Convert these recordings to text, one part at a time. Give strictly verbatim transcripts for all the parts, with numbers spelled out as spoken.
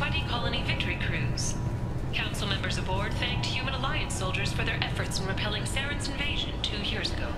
twenty colony victory crews. Council members aboard thanked human alliance soldiers for their efforts in repelling Saren's invasion two years ago.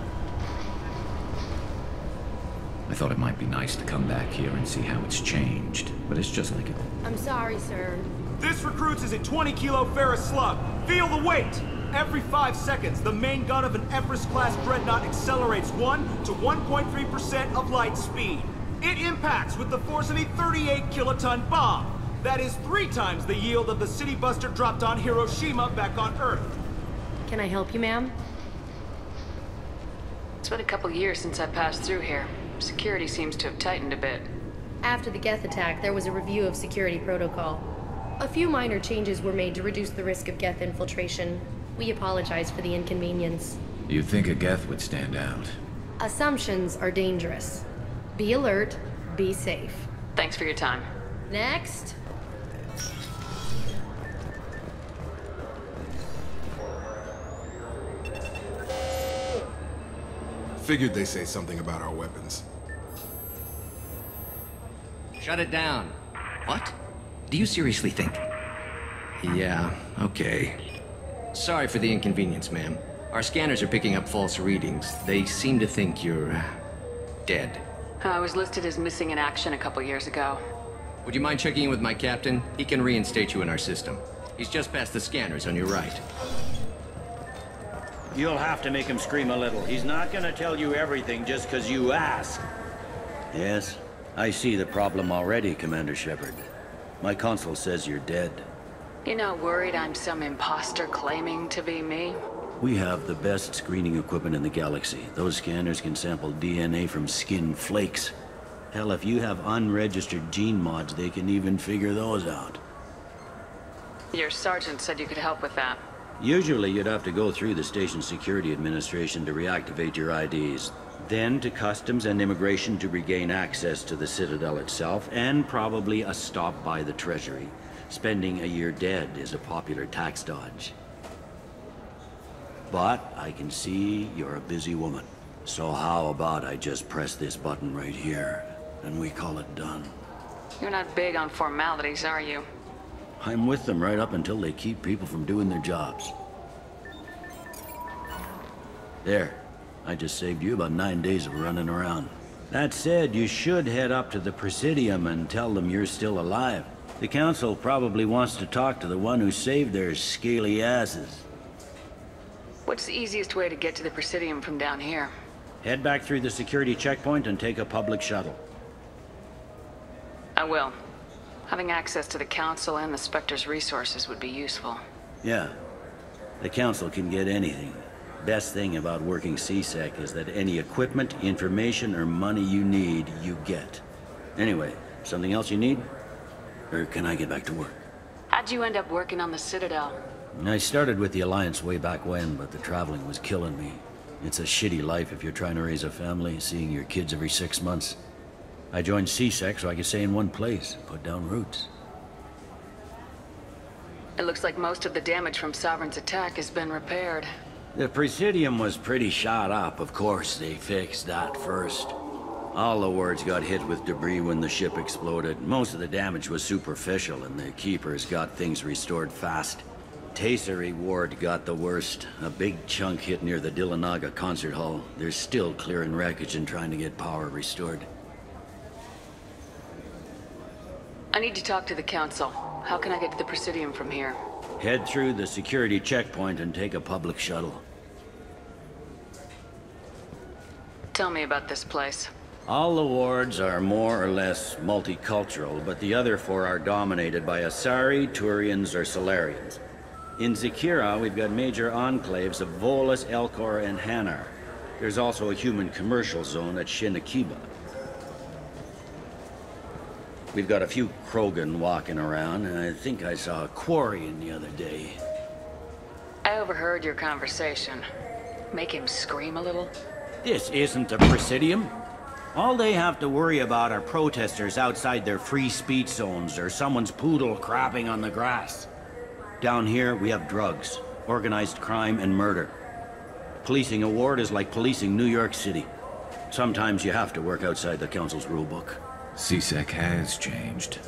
I thought it might be nice to come back here and see how it's changed, but it's just like it. I'm sorry, sir. This recruits is a twenty kilo ferrous slug. Feel the weight! Every five seconds, the main gun of an Empress-class dreadnought accelerates one to one point three percent of light speed. It impacts with the force of a thirty-eight kiloton bomb. That is three times the yield of the city buster dropped on Hiroshima back on Earth. Can I help you, ma'am? It's been a couple years since I passed through here. Security seems to have tightened a bit. After the Geth attack, there was a review of security protocol. A few minor changes were made to reduce the risk of Geth infiltration. We apologize for the inconvenience. You'd think a Geth would stand out. Assumptions are dangerous. Be alert, be safe. Thanks for your time. Next. Figured they say something about our weapons. Shut it down. What? Do you seriously think? Yeah, okay. Sorry for the inconvenience, ma'am. Our scanners are picking up false readings. They seem to think you're... Uh, dead. I was listed as missing in action a couple years ago. Would you mind checking in with my captain? He can reinstate you in our system. He's just past the scanners on your right. You'll have to make him scream a little. He's not gonna tell you everything just because you ask. Yes, I see the problem already, Commander Shepard. My console says you're dead. You're not worried I'm some imposter claiming to be me? We have the best screening equipment in the galaxy. Those scanners can sample D N A from skin flakes. Hell, if you have unregistered gene mods, they can even figure those out. Your sergeant said you could help with that. Usually you'd have to go through the station security administration to reactivate your I Ds, then to customs and immigration to regain access to the Citadel itself, and probably a stop by the Treasury. Spending a year dead is a popular tax dodge. But I can see you're a busy woman. So how about I just press this button right here, and we call it done? You're not big on formalities, are you? I'm with them right up until they keep people from doing their jobs. There. I just saved you about nine days of running around. That said, you should head up to the Presidium and tell them you're still alive. The Council probably wants to talk to the one who saved their scaly asses. What's the easiest way to get to the Presidium from down here? Head back through the security checkpoint and take a public shuttle. I will. Having access to the Council and the Spectre's resources would be useful. Yeah. The Council can get anything. Best thing about working C SEC is that any equipment, information, or money you need, you get. Anyway, something else you need? Or can I get back to work? How'd you end up working on the Citadel? I started with the Alliance way back when, but the traveling was killing me. It's a shitty life if you're trying to raise a family, seeing your kids every six months. I joined C SEC so I could stay in one place, put down roots. It looks like most of the damage from Sovereign's attack has been repaired. The Presidium was pretty shot up, of course they fixed that first. All the wards got hit with debris when the ship exploded. Most of the damage was superficial and the Keepers got things restored fast. Tassery Ward got the worst. A big chunk hit near the Delanaga Concert Hall. They're still clearing wreckage and trying to get power restored. I need to talk to the Council. How can I get to the Presidium from here? Head through the security checkpoint and take a public shuttle. Tell me about this place. All the wards are more or less multicultural, but the other four are dominated by Asari, Turians, or Solarians. In Zakera, we've got major enclaves of Volus, Elcor, and Hanar. There's also a human commercial zone at Shinakiba. We've got a few Krogan walking around, and I think I saw a Quarian the other day. I overheard your conversation. Make him scream a little? This isn't the Presidium. All they have to worry about are protesters outside their free speech zones or someone's poodle crapping on the grass. Down here, we have drugs, organized crime, and murder. Policing a ward is like policing New York City. Sometimes you have to work outside the Council's rulebook. C SEC has changed.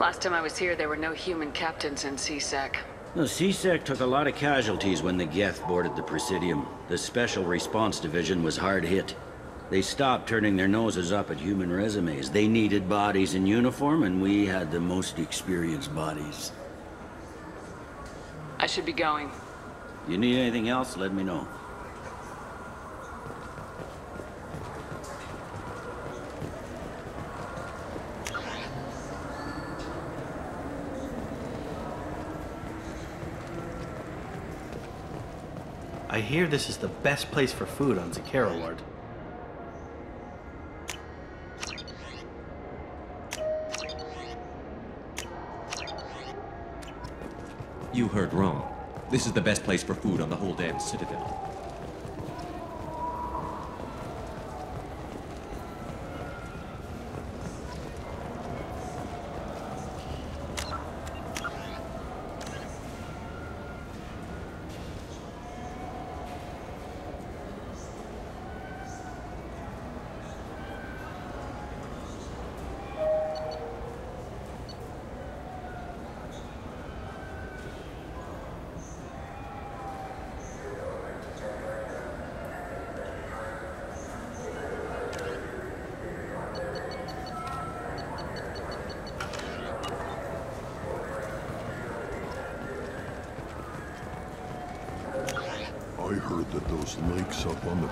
Last time I was here, there were no human captains in C SEC. No, C SEC took a lot of casualties when the Geth boarded the Presidium. The Special Response Division was hard hit. They stopped turning their noses up at human resumes. They needed bodies in uniform, and we had the most experienced bodies. I should be going. You need anything else, let me know. I hear this is the best place for food on Zakera Ward. You heard wrong. This is the best place for food on the whole damn Citadel.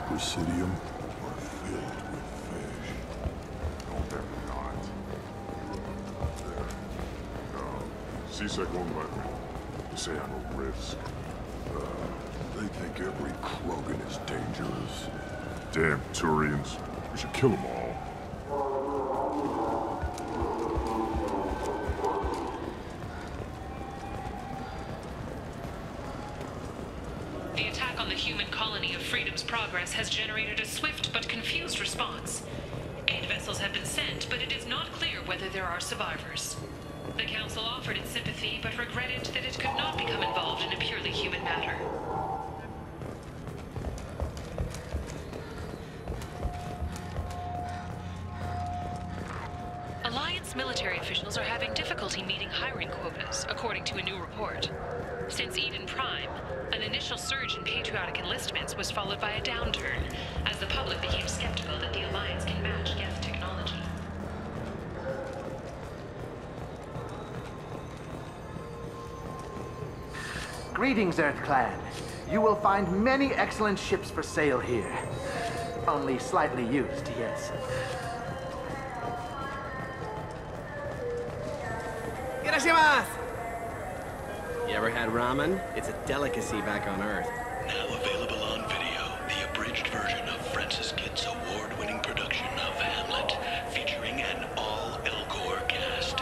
Presidium are filled with fish. No, they're not. You there. No. C SEC won't let me. They say I'm a risk. Uh, they think every Krogan is dangerous. Damn Turians. We should kill them all. Freedom's Progress has generated a swift but confused response. Aid vessels have been sent, but it is not clear whether there are survivors. The Council offered its sympathy, but regretted that it could not become involved in a purely human matter. Alliance military officials are having difficulty meeting hiring quotas, according to a new report. Since Eden Prime, an initial surge in patriotic enlistments was followed by a downturn, as the public became skeptical that the Alliance can match Geth technology. Greetings, Earth Clan. You will find many excellent ships for sale here. Only slightly used, yes. Gracias! You ever had ramen? It's a delicacy back on Earth. Now available on video, the abridged version of Francis Kitt's award-winning production of Hamlet, featuring an all-Elcor cast.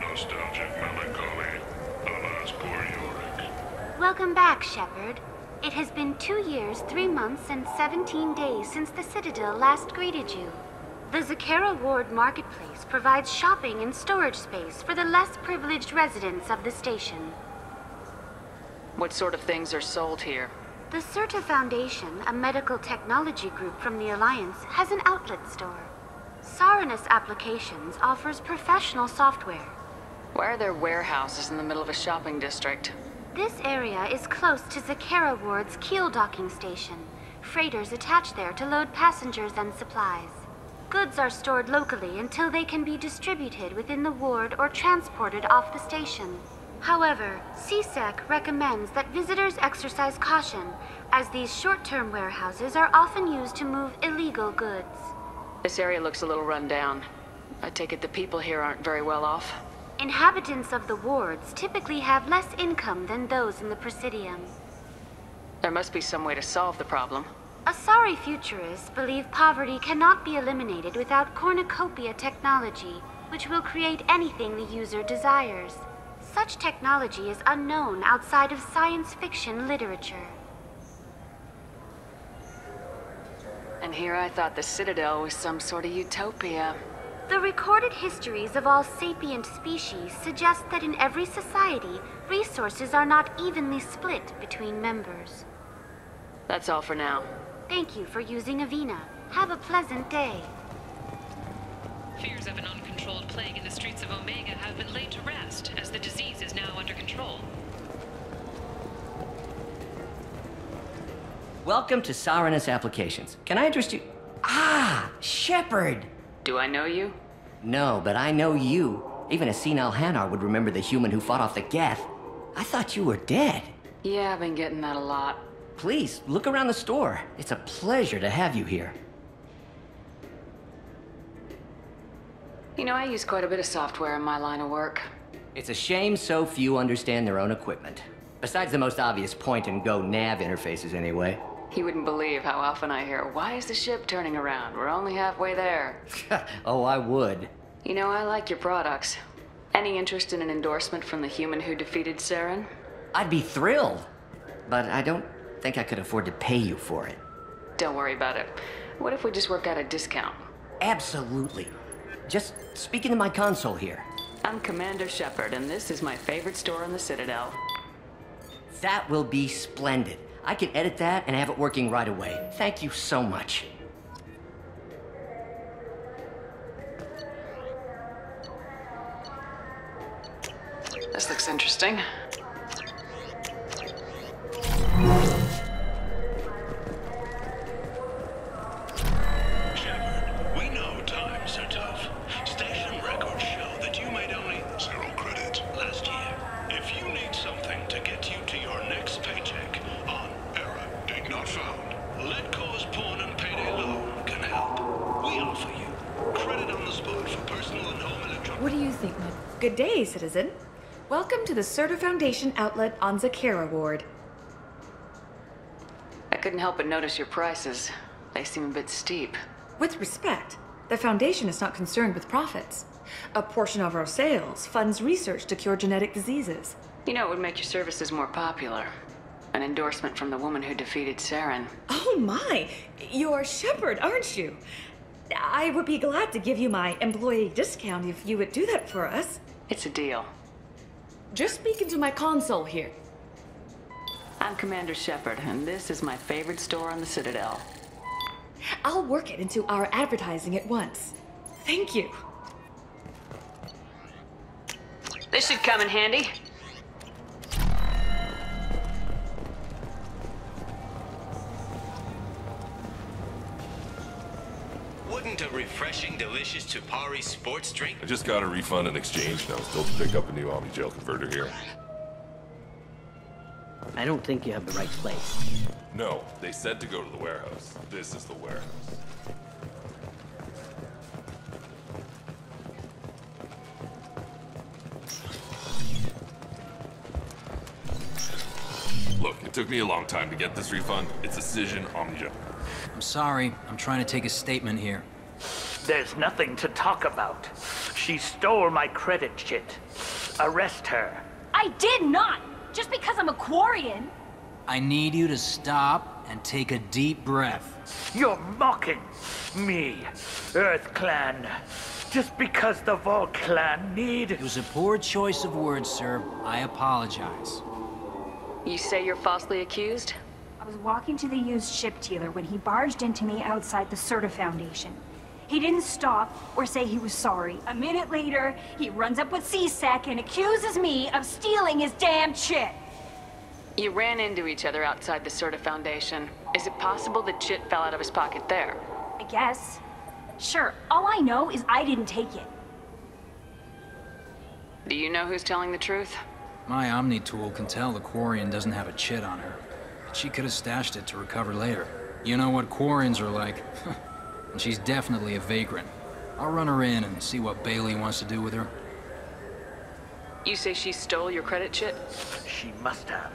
Nostalgic melancholy, alas, poor Yorick. Welcome back, Shepard. It has been two years, three months, and seventeen days since the Citadel last greeted you. The Zakera Ward Marketplace provides shopping and storage space for the less privileged residents of the station. What sort of things are sold here? The Sirta Foundation, a medical technology group from the Alliance, has an outlet store. Sirinus Applications offers professional software. Why are there warehouses in the middle of a shopping district? This area is close to Zakera Ward's keel docking station. Freighters attach there to load passengers and supplies. Goods are stored locally until they can be distributed within the ward or transported off the station. However, C SEC recommends that visitors exercise caution, as these short-term warehouses are often used to move illegal goods. This area looks a little run down. I take it the people here aren't very well off? Inhabitants of the wards typically have less income than those in the Presidium. There must be some way to solve the problem. Asari futurists believe poverty cannot be eliminated without cornucopia technology, which will create anything the user desires. Such technology is unknown outside of science fiction literature. And here I thought the Citadel was some sort of utopia. The recorded histories of all sapient species suggest that in every society, resources are not evenly split between members. That's all for now. Thank you for using Avena. Have a pleasant day. fears of an uncontrolled plague in the streets of Omega have been laid to rest, as the disease is now under control. Welcome to Sirinus Applications. Can I interest you? Ah, Shepard! Do I know you? No, but I know you. Even a senile Hanar would remember the human who fought off the Geth. I thought you were dead. Yeah, I've been getting that a lot. Please, look around the store. It's a pleasure to have you here. You know, I use quite a bit of software in my line of work. It's a shame so few understand their own equipment. Besides the most obvious point-and-go nav interfaces, anyway. You wouldn't believe how often I hear, "Why is the ship turning around? We're only halfway there." Oh, I would. You know, I like your products. Any interest in an endorsement from the human who defeated Saren? I'd be thrilled, but I don't think I could afford to pay you for it. Don't worry about it. What if we just work out a discount? Absolutely. Just speaking to my console here. I'm Commander Shepard, and this is my favorite store in the Citadel. That will be splendid. I can edit that and have it working right away. Thank you so much. This looks interesting. Good day, citizen. Welcome to the Sirta Foundation outlet on Zakera Ward. I couldn't help but notice your prices. They seem a bit steep. With respect, the Foundation is not concerned with profits. A portion of our sales funds research to cure genetic diseases. You know, it would make your services more popular. An endorsement from the woman who defeated Saren. Oh my! You're Shepard, aren't you? I would be glad to give you my employee discount if you would do that for us. It's a deal. Just speaking to my console here. I'm Commander Shepard, and this is my favorite store on the Citadel. I'll work it into our advertising at once. Thank you. This should come in handy. Wouldn't a refreshing, delicious Tupari sports drink? I just got a refund in exchange, and I was told to pick up a new omni-gel converter here. I don't think you have the right place. No, they said to go to the warehouse. This is the warehouse. Look, it took me a long time to get this refund. It's Decision Omni-Gel. I'm sorry, I'm trying to take a statement here. There's nothing to talk about. She stole my credit shit. Arrest her. I did not! Just because I'm a Quarian! I need you to stop and take a deep breath. You're mocking me, Earth Clan. Just because the Vol Clan need... It was a poor choice of words, sir. I apologize. You say you're falsely accused? I was walking to the used ship dealer when he barged into me outside the Sirta Foundation. He didn't stop or say he was sorry. A minute later, he runs up with C SAC and accuses me of stealing his damn shit. You ran into each other outside the Sirta Foundation. Is it possible that shit fell out of his pocket there? I guess. Sure, all I know is I didn't take it. Do you know who's telling the truth? My Omni-tool can tell the Quarian doesn't have a chit on her. She could have stashed it to recover later. You know what Quarians are like. And she's definitely a vagrant. I'll run her in and see what Bailey wants to do with her. You say she stole your credit shit? She must have.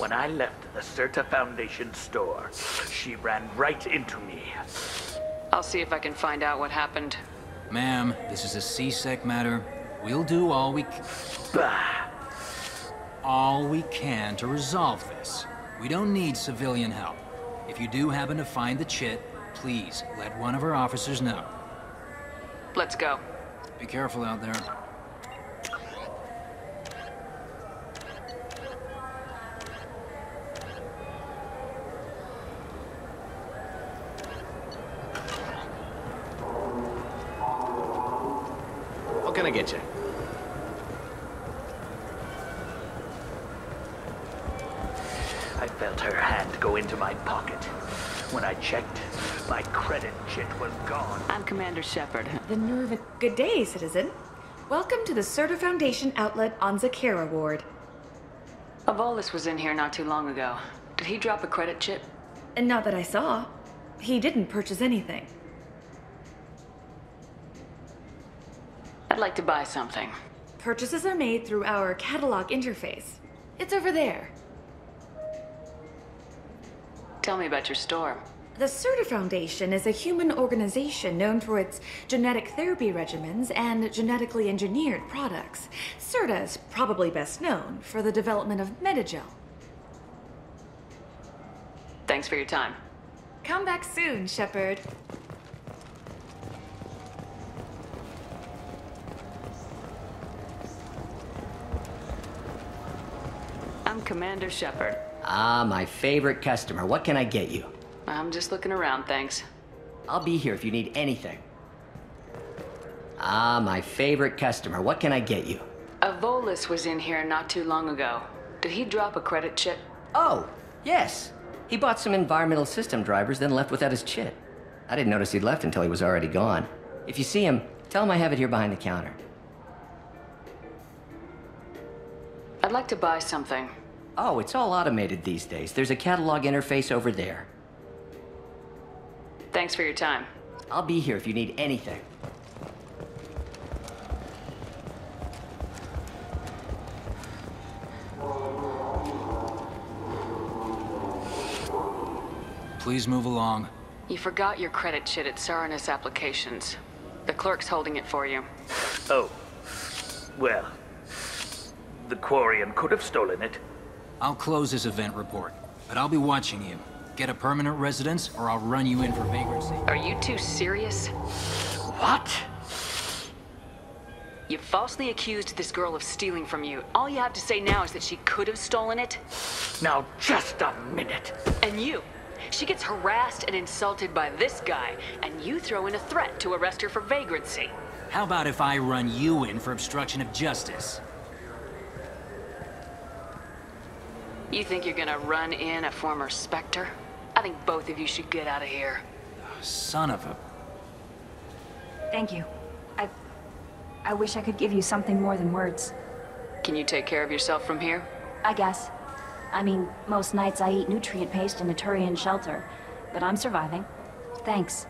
When I left the Sirta Foundation store, she ran right into me. I'll see if I can find out what happened. Ma'am, this is a C SEC matter. We'll do all we can... Bah! All we can to resolve this. We don't need civilian help. If you do happen to find the chit, please let one of our officers know. Let's go. Be careful out there. gonna get you. I felt her hand go into my pocket. When I checked, my credit chit was gone. I'm Commander Shepard. The nerve of... Good day, citizen. Welcome to the Sirta Foundation outlet on Zakera Ward. A Volus was in here not too long ago. Did he drop a credit chip? And not that I saw. He didn't purchase anything. I'd like to buy something. Purchases are made through our catalog interface. It's over there. Tell me about your store. The Sirta Foundation is a human organization known for its genetic therapy regimens and genetically engineered products. Sirta is probably best known for the development of Metagel. Thanks for your time. Come back soon, Shepard. I'm Commander Shepard. Ah, my favorite customer. What can I get you? I'm just looking around, thanks. I'll be here if you need anything. Ah, my favorite customer. What can I get you? A Volus was in here not too long ago. Did he drop a credit chip? Oh, yes. He bought some environmental system drivers, then left without his chit. I didn't notice he'd left until he was already gone. If you see him, tell him I have it here behind the counter. I'd like to buy something. Oh, it's all automated these days. There's a catalog interface over there. Thanks for your time. I'll be here if you need anything. Please move along. You forgot your credit shit at Sirinus Applications. The clerk's holding it for you. Oh. Well. The Quarian could have stolen it. I'll close this event report, but I'll be watching you. Get a permanent residence, or I'll run you in for vagrancy. Are you too serious? What? You falsely accused this girl of stealing from you. All you have to say now is that she could have stolen it? Now just a minute. And you? She gets harassed and insulted by this guy, and you throw in a threat to arrest her for vagrancy. How about if I run you in for obstruction of justice? You think you're gonna run in a former Spectre? I think both of you should get out of here. Oh, son of a... Thank you. I... I wish I could give you something more than words. Can you take care of yourself from here? I guess. I mean, most nights I eat nutrient paste in a Turian shelter, but I'm surviving. Thanks.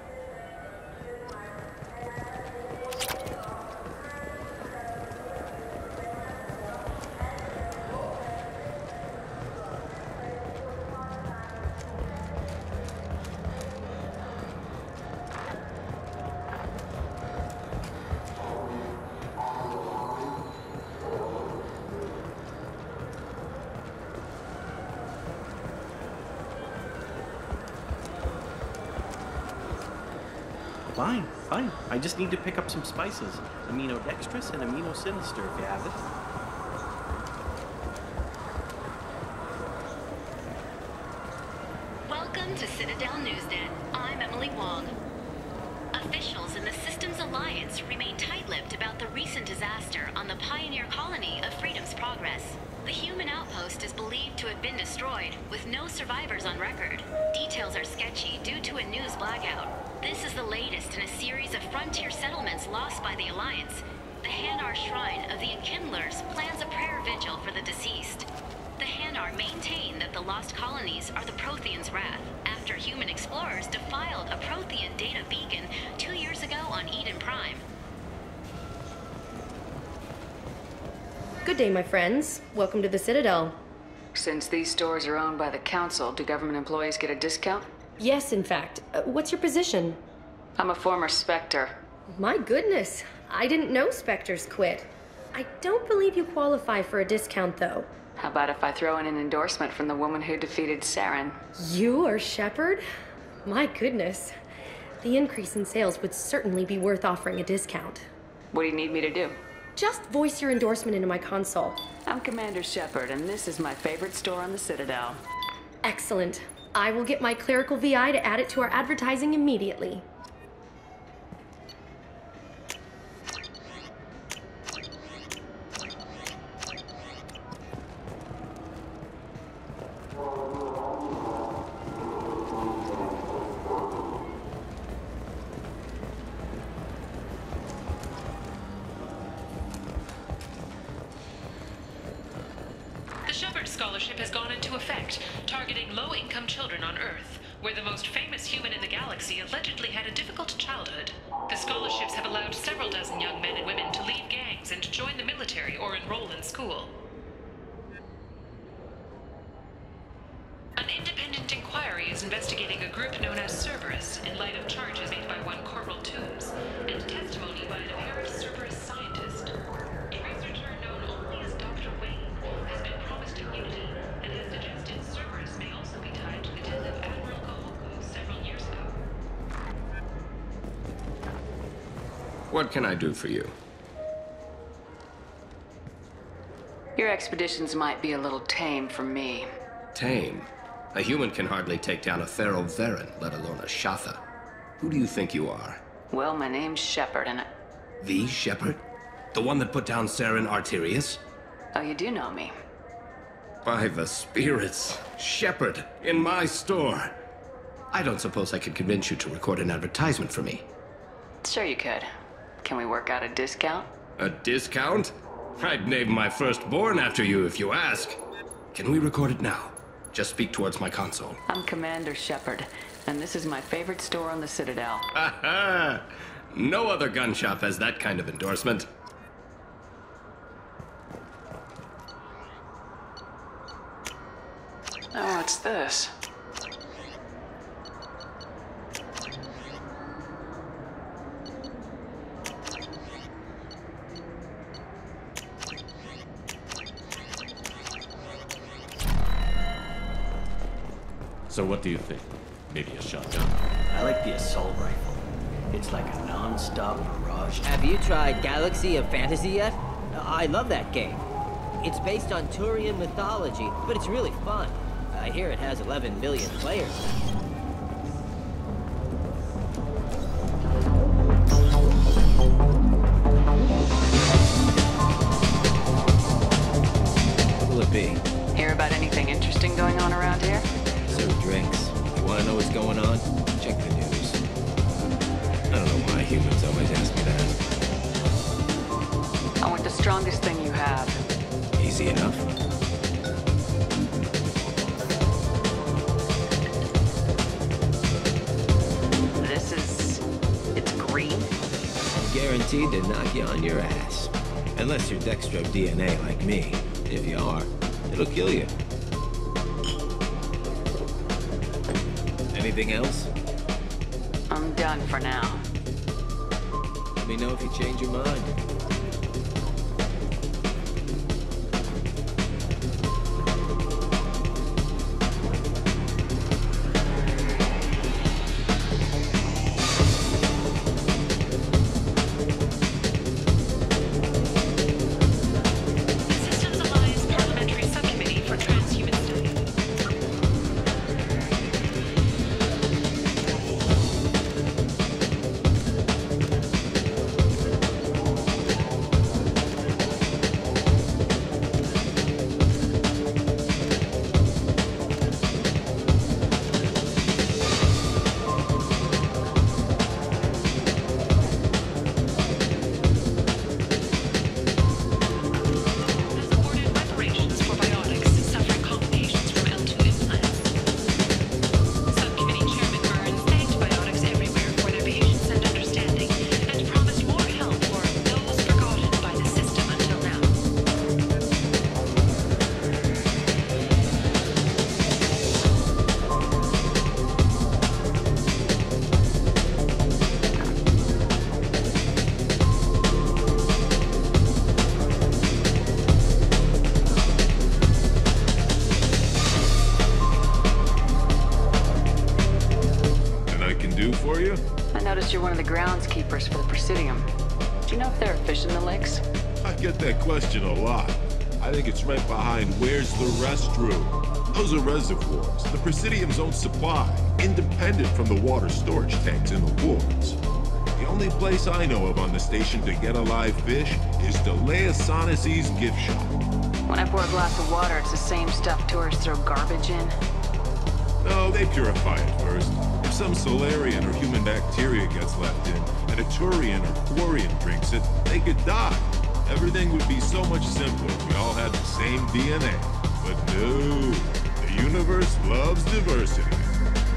Fine, fine. I just need to pick up some spices. Amino dextrous and amino sinister, if you have it. Welcome to Citadel Newsnet. I'm Emily Wong. Officials in the Systems Alliance remain tight-lipped about the recent disaster on the pioneer colony of Freedom's Progress. The human outpost is believed to have been destroyed, with no survivors on record. Details are sketchy due to a news blackout. This is the latest in a series of frontier settlements lost by the Alliance. The Hanar Shrine of the Enkindlers plans a prayer vigil for the deceased. The Hanar maintain that the lost colonies are the Protheans' wrath, after human explorers defiled a Prothean data beacon two years ago on Eden Prime. Good day, my friends. Welcome to the Citadel. Since these stores are owned by the Council, do government employees get a discount? Yes, in fact. Uh, what's your position? I'm a former Spectre. My goodness. I didn't know Spectres quit. I don't believe you qualify for a discount, though. How about if I throw in an endorsement from the woman who defeated Saren? You are Shepard? My goodness. The increase in sales would certainly be worth offering a discount. What do you need me to do? Just voice your endorsement into my console. I'm Commander Shepard, and this is my favorite store on the Citadel. Excellent. I will get my clerical V I to add it to our advertising immediately. scholarship has gone into effect, targeting low-income children on Earth, where the most famous human in the galaxy allegedly had a difficult childhood. The scholarships have allowed several dozen young men and women to leave gangs and join the military or enroll in school. An independent inquiry is investigating a group known as Cerberus in light of charges made by one Corporal Toombs and testimony by an apparent Cerberus scientist. A researcher known only as Doctor Wayne has been promised immunity and has suggested Cerberus may also be tied to the death of Admiral Kohoku several years ago. What can I do for you? Your expeditions might be a little tame for me. Tame? A human can hardly take down a Pharaoh Varon, let alone a Shatha. Who do you think you are? Well, my name's Shepard, and I... The Shepard? The one that put down Saren Arterius? Oh, you do know me. By the spirits. Shepard, in my store. I don't suppose I could convince you to record an advertisement for me. Sure you could. Can we work out a discount? A discount? I'd name my firstborn after you if you ask. Can we record it now? Just speak towards my console. I'm Commander Shepard, and this is my favorite store on the Citadel. Ha No other gun shop has that kind of endorsement. Oh, what's this? So what do you think? Maybe a shotgun? I like the assault rifle. It's like a non-stop barrage. Have you tried Galaxy of Fantasy yet? I love that game. It's based on Turian mythology, but it's really fun. I hear it has eleven million players. What will it be? Hear about anything interesting going on around here? Drinks. You want to know what's going on? Check the news. I don't know why humans always ask me that. I want the strongest thing you have. Easy enough. This is... it's green? Guaranteed to knock you on your ass. Unless you're dextro D N A like me. If you are, it'll kill you. Anything else? I'm done for now. Let me know if you change your mind. You're one of the groundskeepers for the Presidium. Do you know if there are fish in the lakes? I get that question a lot. I think it's right behind where's the restroom. Those are reservoirs. The Presidium's own supply, independent from the water storage tanks in the wards. The only place I know of on the station to get a live fish is Deleus Sonic's gift shop. When I pour a glass of water, it's the same stuff tourists throw garbage in. No, they purify it first. Some Solarian or human bacteria gets left in, and a Turian or Quarian drinks it, they could die. Everything would be so much simpler if we all had the same D N A. But no, the universe loves diversity.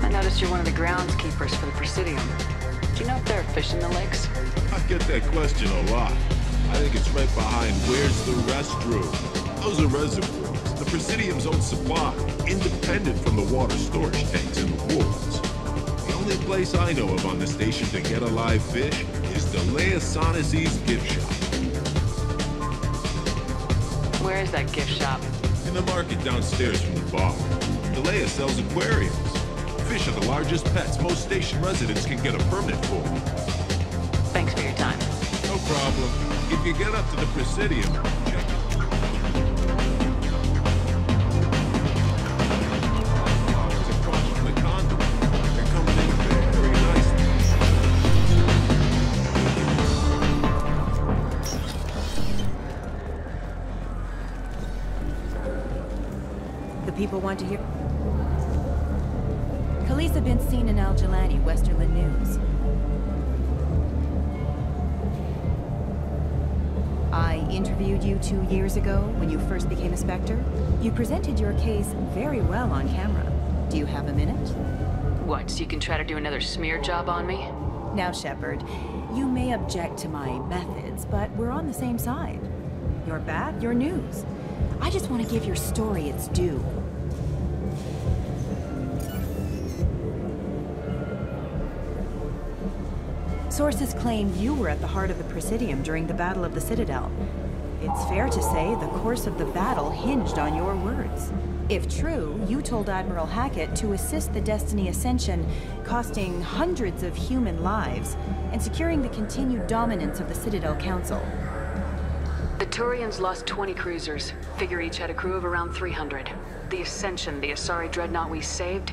I noticed you're one of the groundskeepers for the Presidium. Do you know if there are fish in the lakes? I get that question a lot. I think it's right behind where's the restroom. Those are reservoirs, the Presidium's own supply, independent from the water storage tanks in the woods. The only place I know of on the station to get a live fish is Deleus Onassis' gift shop. Where is that gift shop? In the market downstairs from the bar. Delea sells aquariums. Fish are the largest pets most station residents can get a permit for. Thanks for your time. No problem. If you get up to the Presidium, check it. People want to hear. Khalees have been seen in Al Jelani, Westerland News. I interviewed you two years ago when you first became a Spectre. You presented your case very well on camera. Do you have a minute? What, so you can try to do another smear job on me? Now, Shepard, you may object to my methods, but we're on the same side. You're bad, you're news. I just want to give your story its due. Sources claim you were at the heart of the Presidium during the Battle of the Citadel. It's fair to say the course of the battle hinged on your words. If true, you told Admiral Hackett to assist the Destiny Ascension, costing hundreds of human lives and securing the continued dominance of the Citadel Council. The Turians lost twenty cruisers, figure each had a crew of around three hundred. The Ascension, the Asari dreadnought we saved,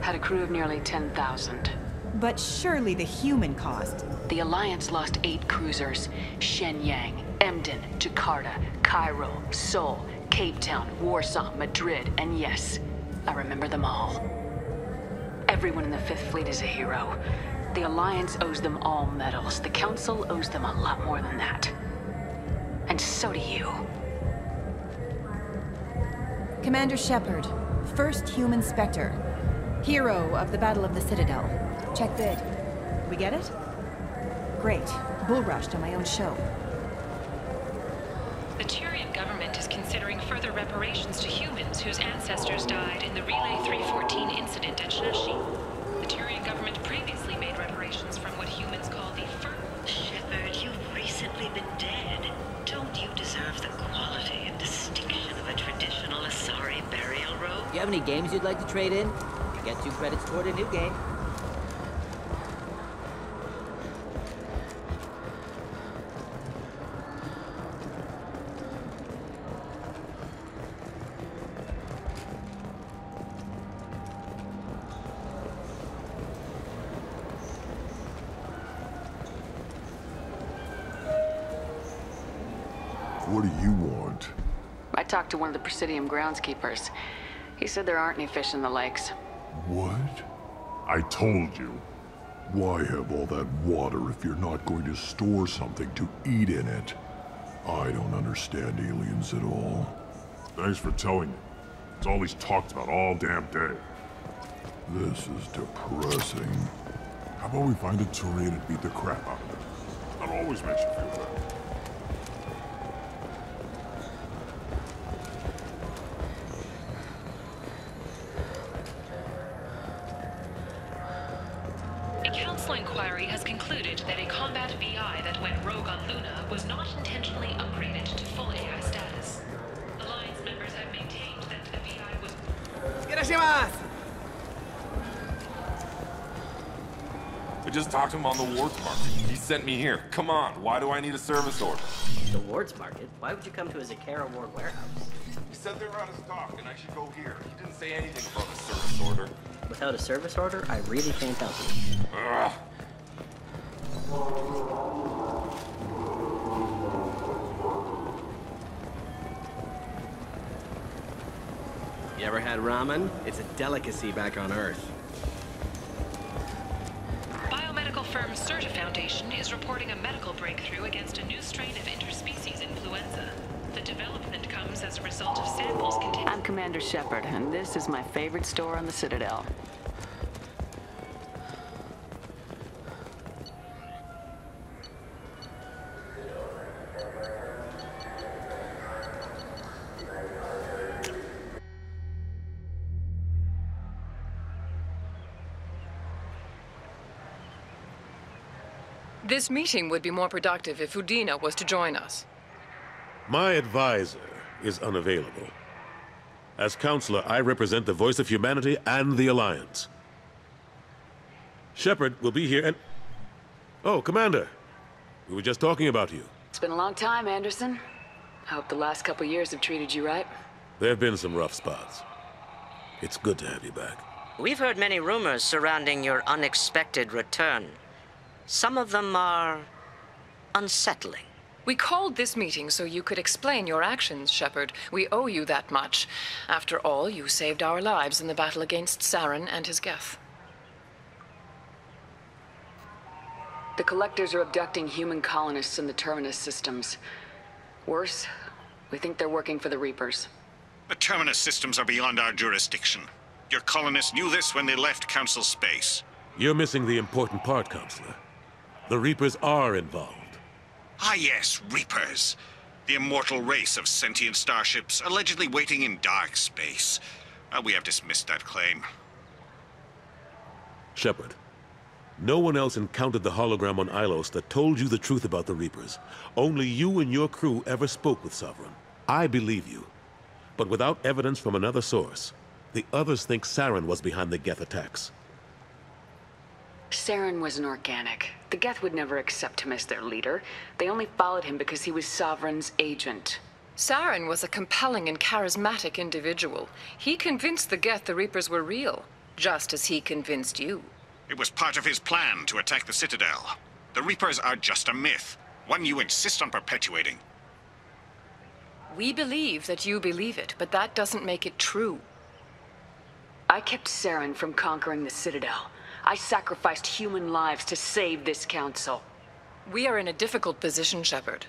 had a crew of nearly ten thousand. But surely the human cost. The Alliance lost eight cruisers. Shenyang, Emden, Jakarta, Cairo, Seoul, Cape Town, Warsaw, Madrid, and yes, I remember them all. Everyone in the Fifth Fleet is a hero. The Alliance owes them all medals. The Council owes them a lot more than that. And so do you. Commander Shepard, first human Spectre, hero of the Battle of the Citadel. Check bid. We get it? Great. Bull rushed on my own show. The Turian government is considering further reparations to humans whose ancestors died in the Relay three fourteen incident at Shashi. The Turian government previously made reparations from what humans call the first. Shepard, you've recently been dead. Don't you deserve the quality and distinction of a traditional Asari burial robe? You have any games you'd like to trade in? You get two credits toward a new game. What do you want? I talked to one of the Presidium groundskeepers. He said there aren't any fish in the lakes. What? I told you. Why have all that water if you're not going to store something to eat in it? I don't understand aliens at all. Thanks for telling me. It's all he's talked about all damn day. This is depressing. How about we find a Turian and beat the crap out of it? That always makes you feel better. Has concluded that a combat V I that went rogue on Luna was not intentionally upgraded to full A I status. Alliance members have maintained that the V I was... I just talked to him on the Wards Market. He sent me here. Come on, why do I need a service order? The Wards Market? Why would you come to a Zakera Ward warehouse? He said they were out of stock and I should go here. He didn't say anything about a service order. Without a service order, I really can't help you. Ugh. You ever had ramen? It's a delicacy back on Earth. Biomedical firm Sirta Foundation is reporting a medical breakthrough against a new strain of interspecies influenza. The the development comes as a result of samples containing. I'm Commander Shepard, and this is my favorite store on the Citadel. This meeting would be more productive if Udina was to join us. My advisor is unavailable. As counselor, I represent the voice of humanity and the Alliance. Shepard will be here and... Oh, Commander. We were just talking about you. It's been a long time, Anderson. I hope the last couple years have treated you right. There have been some rough spots. It's good to have you back. We've heard many rumors surrounding your unexpected return. Some of them are unsettling. We called this meeting so you could explain your actions, Shepard. We owe you that much. After all, you saved our lives in the battle against Saren and his Geth. The Collectors are abducting human colonists in the Terminus systems. Worse, we think they're working for the Reapers. The Terminus systems are beyond our jurisdiction. Your colonists knew this when they left Council space. You're missing the important part, Counselor. The Reapers are involved. Ah yes, Reapers. The immortal race of sentient starships allegedly waiting in dark space. Uh, we have dismissed that claim. Shepard, no one else encountered the hologram on Ilos that told you the truth about the Reapers. Only you and your crew ever spoke with Sovereign. I believe you. But without evidence from another source, the others think Saren was behind the Geth attacks. Saren was an organic. The Geth would never accept him as their leader. They only followed him because he was Sovereign's agent. Saren was a compelling and charismatic individual. He convinced the Geth the Reapers were real, just as he convinced you. It was part of his plan to attack the Citadel. The Reapers are just a myth, one you insist on perpetuating. We believe that you believe it, but that doesn't make it true. I kept Saren from conquering the Citadel. I sacrificed human lives to save this council. We are in a difficult position, Shepard.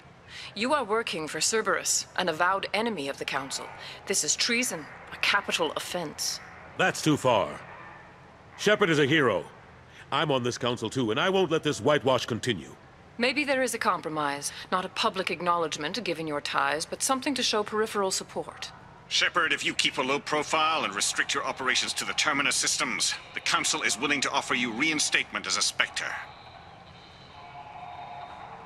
You are working for Cerberus, an avowed enemy of the council. This is treason, a capital offense. That's too far. Shepard is a hero. I'm on this council too, and I won't let this whitewash continue. Maybe there is a compromise. Not a public acknowledgement given your ties, but something to show peripheral support. Shepard, if you keep a low profile and restrict your operations to the Terminus systems, the Council is willing to offer you reinstatement as a Spectre.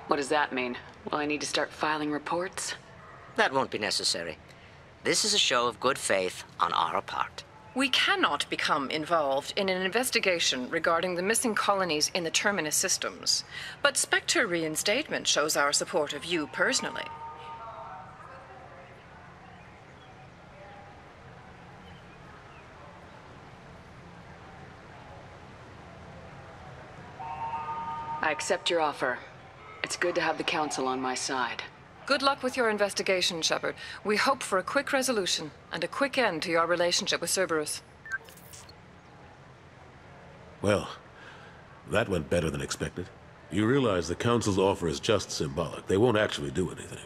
What does that mean? Will I need to start filing reports? That won't be necessary. This is a show of good faith on our part. We cannot become involved in an investigation regarding the missing colonies in the Terminus systems, but Spectre reinstatement shows our support of you personally. I accept your offer. It's good to have the Council on my side. Good luck with your investigation, Shepard. We hope for a quick resolution and a quick end to your relationship with Cerberus. Well, that went better than expected. You realize the Council's offer is just symbolic. They won't actually do anything.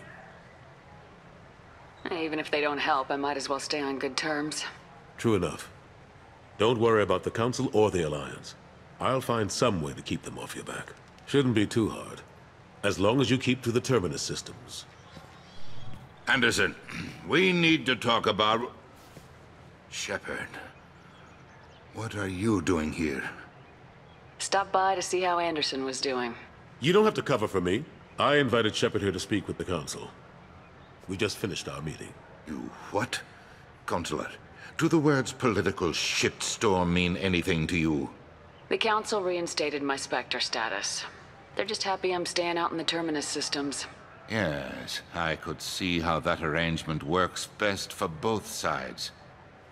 Even if they don't help, I might as well stay on good terms. True enough. Don't worry about the Council or the Alliance. I'll find some way to keep them off your back. Shouldn't be too hard, as long as you keep to the Terminus systems. Anderson, we need to talk about... Shepard, what are you doing here? Stop by to see how Anderson was doing. You don't have to cover for me. I invited Shepard here to speak with the Council. We just finished our meeting. You what? Consular, do the words political shitstorm mean anything to you? The Council reinstated my Spectre status. They're just happy I'm staying out in the Terminus systems. Yes, I could see how that arrangement works best for both sides.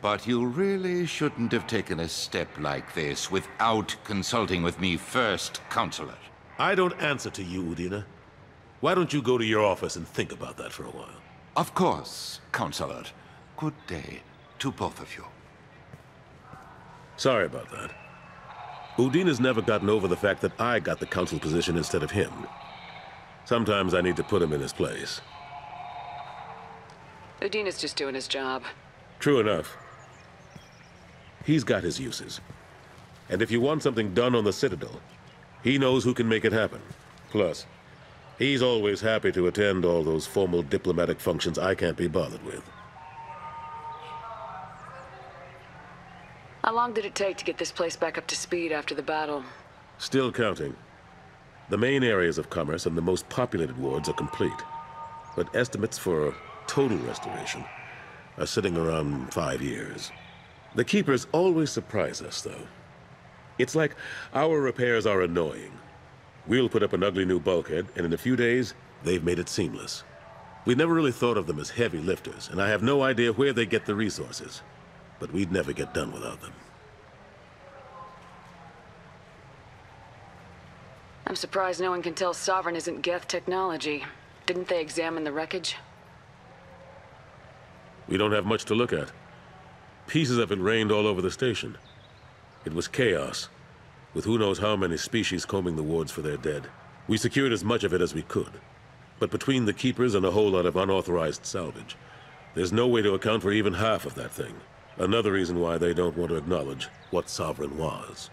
But you really shouldn't have taken a step like this without consulting with me first, Counselor. I don't answer to you, Udina. Why don't you go to your office and think about that for a while? Of course, Counselor. Good day to both of you. Sorry about that. Udina's never gotten over the fact that I got the Council position instead of him. Sometimes I need to put him in his place. Udina's just doing his job. True enough. He's got his uses. And if you want something done on the Citadel, he knows who can make it happen. Plus, he's always happy to attend all those formal diplomatic functions I can't be bothered with. How long did it take to get this place back up to speed after the battle? Still counting. The main areas of commerce and the most populated wards are complete. But estimates for total restoration are sitting around five years. The Keepers always surprise us, though. It's like our repairs are annoying. We'll put up an ugly new bulkhead, and in a few days, they've made it seamless. We never really thought of them as heavy lifters, and I have no idea where they get the resources. But we'd never get done without them. I'm surprised no one can tell Sovereign isn't Geth technology. Didn't they examine the wreckage? We don't have much to look at. Pieces of it rained all over the station. It was chaos, with who knows how many species combing the wards for their dead. We secured as much of it as we could, but between the Keepers and a whole lot of unauthorized salvage, there's no way to account for even half of that thing. Another reason why they don't want to acknowledge what Sovereign was.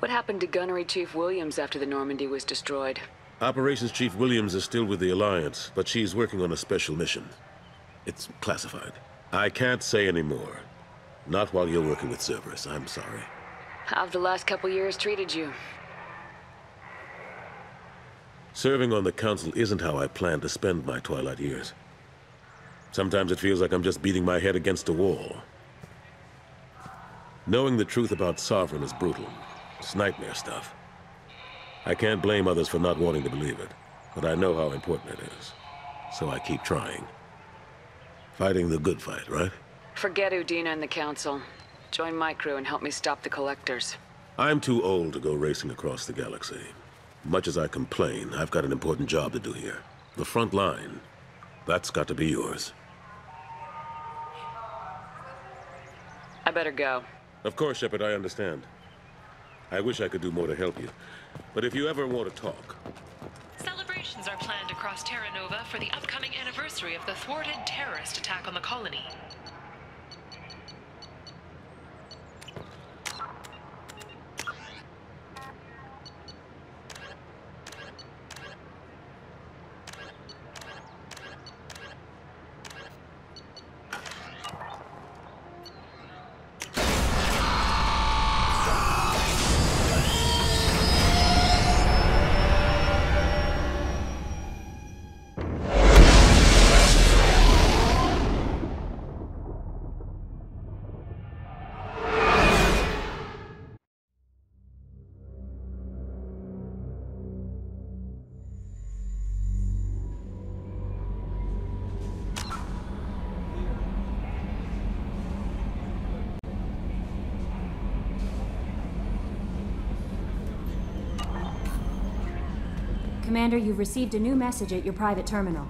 What happened to Gunnery Chief Williams after the Normandy was destroyed? Operations Chief Williams is still with the Alliance, but she's working on a special mission. It's classified. I can't say any more. Not while you're working with Cerberus, I'm sorry. How've the last couple years treated you? Serving on the Council isn't how I plan to spend my twilight years. Sometimes it feels like I'm just beating my head against a wall. Knowing the truth about Sovereign is brutal. It's nightmare stuff. I can't blame others for not wanting to believe it, but I know how important it is. So I keep trying. Fighting the good fight, right? Forget Udina and the Council. Join my crew and help me stop the Collectors. I'm too old to go racing across the galaxy. Much as I complain, I've got an important job to do here. The front line. That's got to be yours. I better go. Of course, Shepard, I understand. I wish I could do more to help you. But if you ever want to talk... Celebrations are planned across Terra Nova for the upcoming anniversary of the thwarted terrorist attack on the colony. Commander, you've received a new message at your private terminal.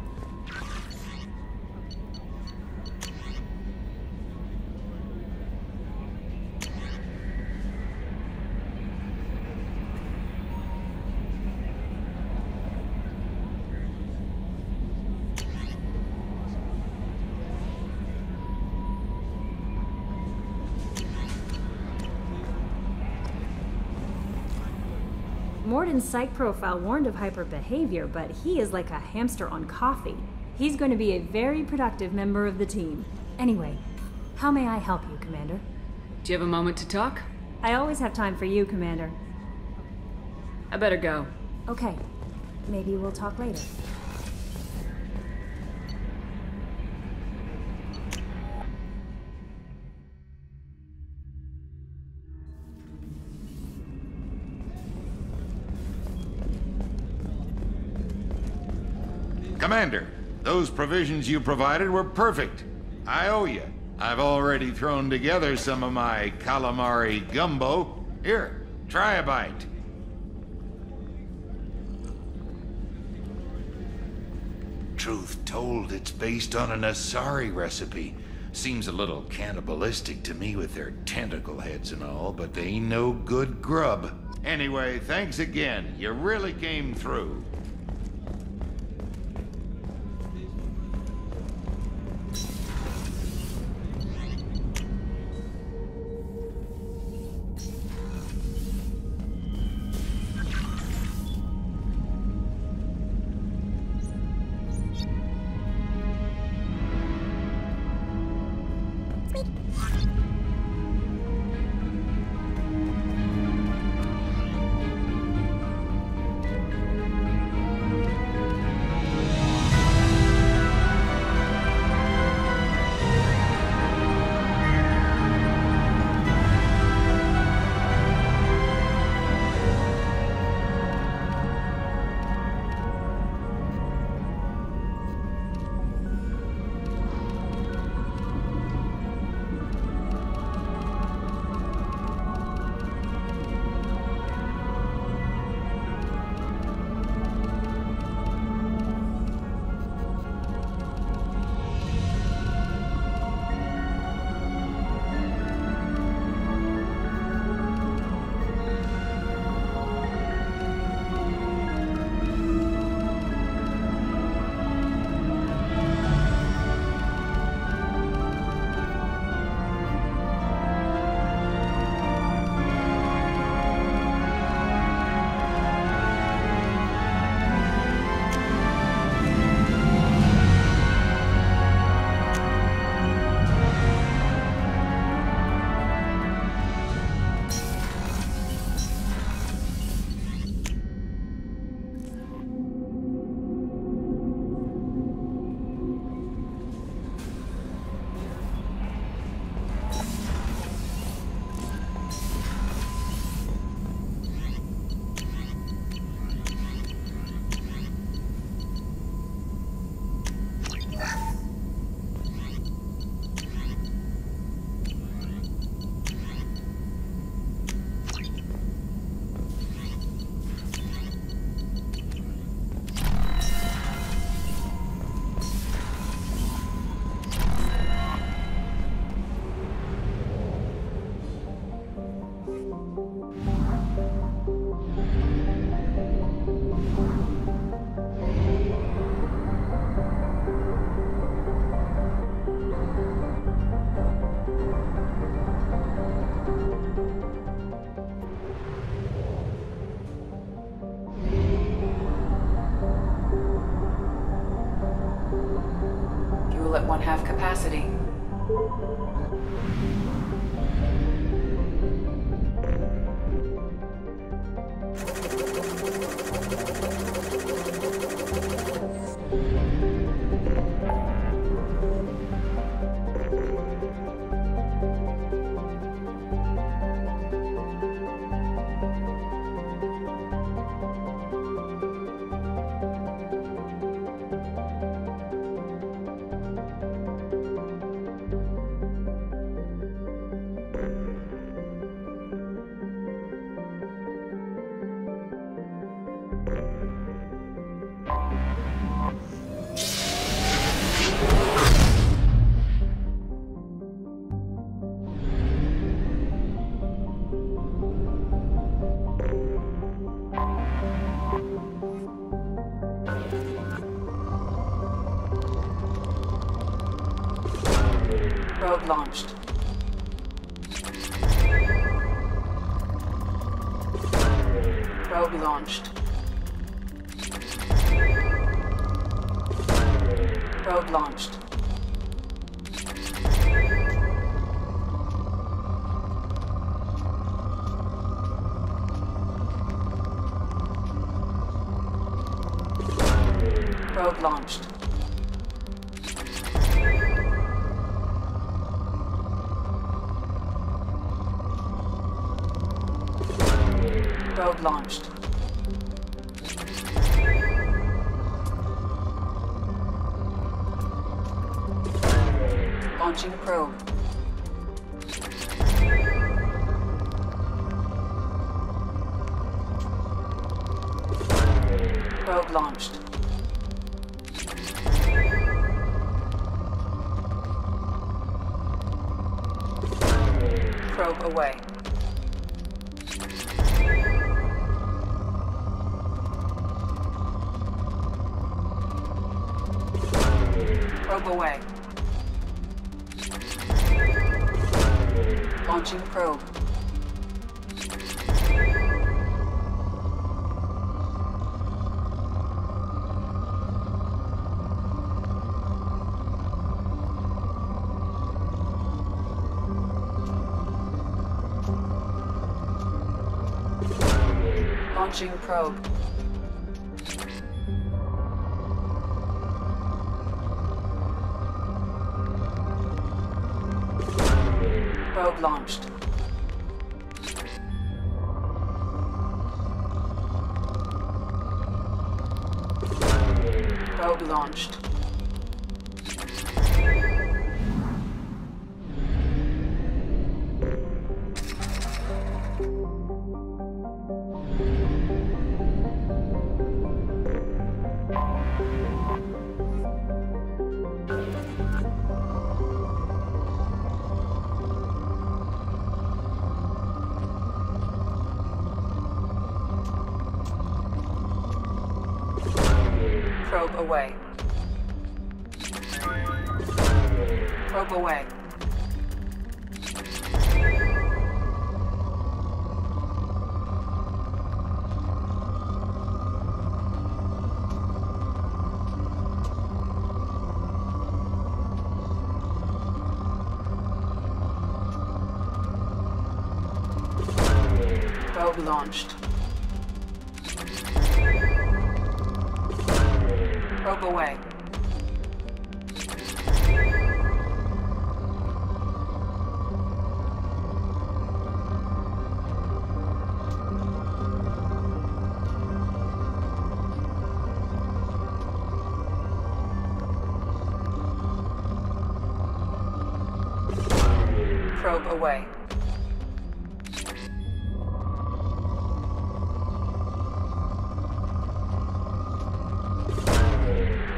Morden's psych profile warned of hyper behavior, but he is like a hamster on coffee. He's going to be a very productive member of the team. Anyway, how may I help you, Commander? Do you have a moment to talk? I always have time for you, Commander. I better go. Okay. Maybe we'll talk later. Commander, those provisions you provided were perfect. I owe you. I've already thrown together some of my calamari gumbo. Here, try a bite. Truth told, it's based on an Asari recipe. Seems a little cannibalistic to me with their tentacle heads and all, but they ain't no good grub. Anyway, thanks again. You really came through. Launched. Probe launched. Probe launched. Probe launched. Probe launched. Launching probe. Probe launched. Probe away. Probe away. Launching probe. Launching probe. Probe launched. Probe launched. Away. Probe away. Probe launched. Away. Probe away.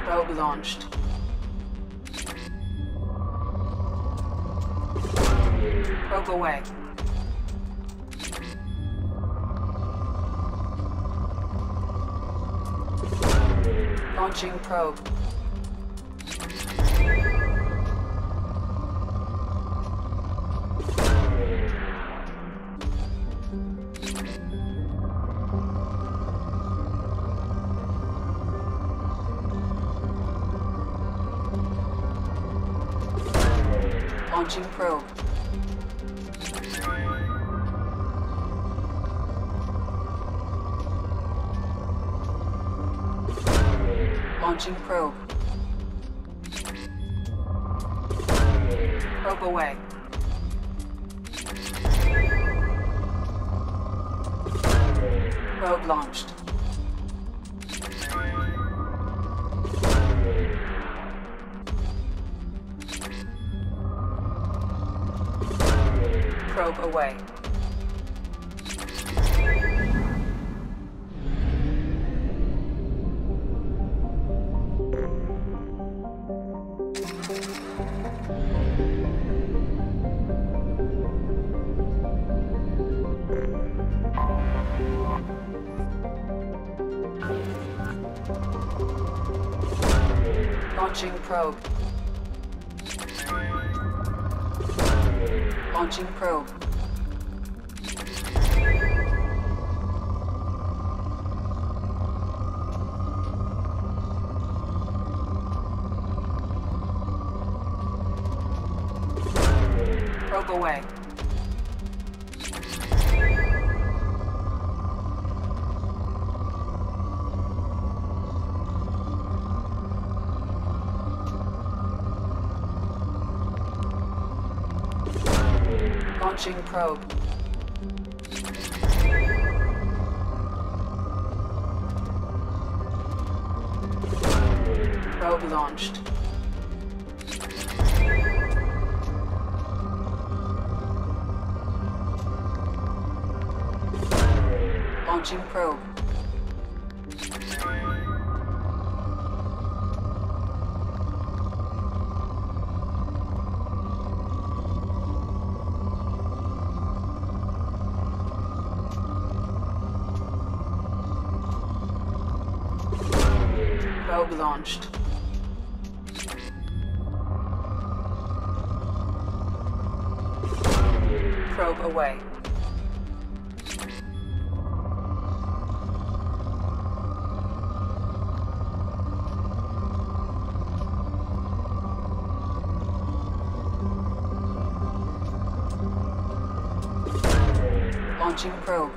Probe launched. Probe away. Launching probe. Launching probe. Launching probe. Probe away. Probe launched. Probe away. Launching probe. Launching probe. Probe away. Launching probe. Probe launched. Launching probe. Probe launched. Probe away. Launching probe.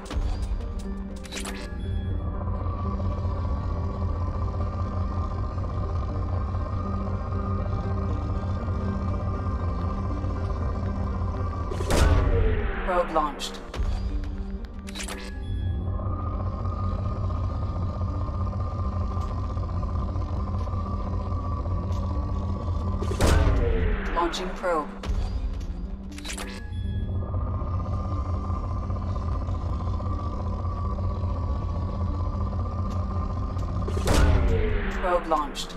payload launched. Launching probe. Probe launched.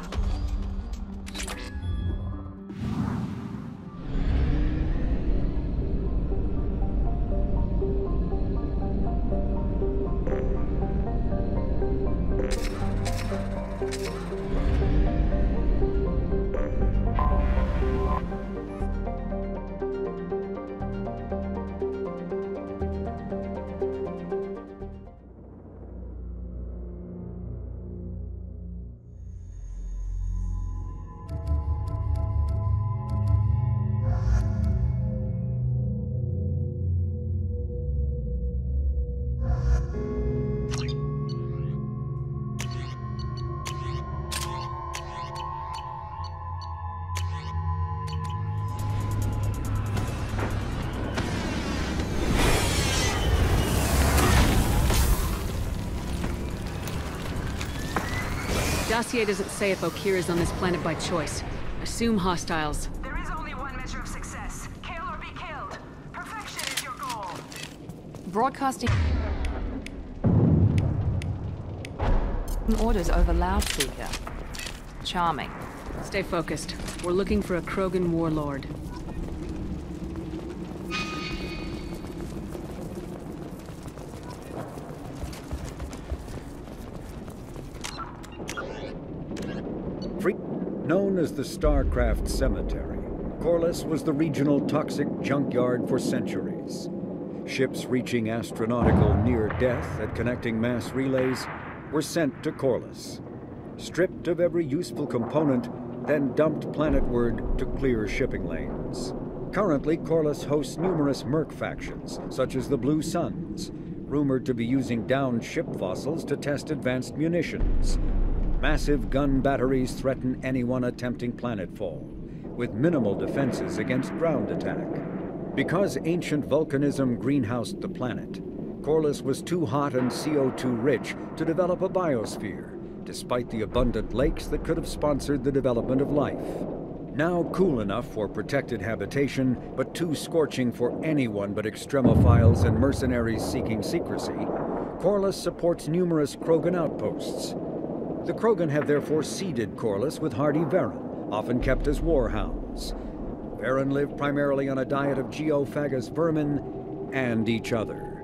Dossier doesn't say if Okir is on this planet by choice. Assume hostiles. There is only one measure of success. Kill or be killed. Perfection is your goal. Broadcasting orders over loudspeaker. Charming. Stay focused. We're looking for a Krogan warlord. Known as the Starcraft Cemetery, Korlus was the regional toxic junkyard for centuries. Ships reaching astronautical near death at connecting mass relays were sent to Korlus, stripped of every useful component, then dumped planetward to clear shipping lanes. Currently, Korlus hosts numerous merc factions, such as the Blue Suns, rumored to be using downed ship fossils to test advanced munitions. Massive gun batteries threaten anyone attempting planetfall, with minimal defenses against ground attack. Because ancient volcanism greenhoused the planet, Korlus was too hot and C O two rich to develop a biosphere, despite the abundant lakes that could have sponsored the development of life. Now cool enough for protected habitation, but too scorching for anyone but extremophiles and mercenaries seeking secrecy, Korlus supports numerous Krogan outposts. The Krogan have therefore seeded Korlus with hardy Varon, often kept as warhounds. Varon live primarily on a diet of geophagus vermin and each other.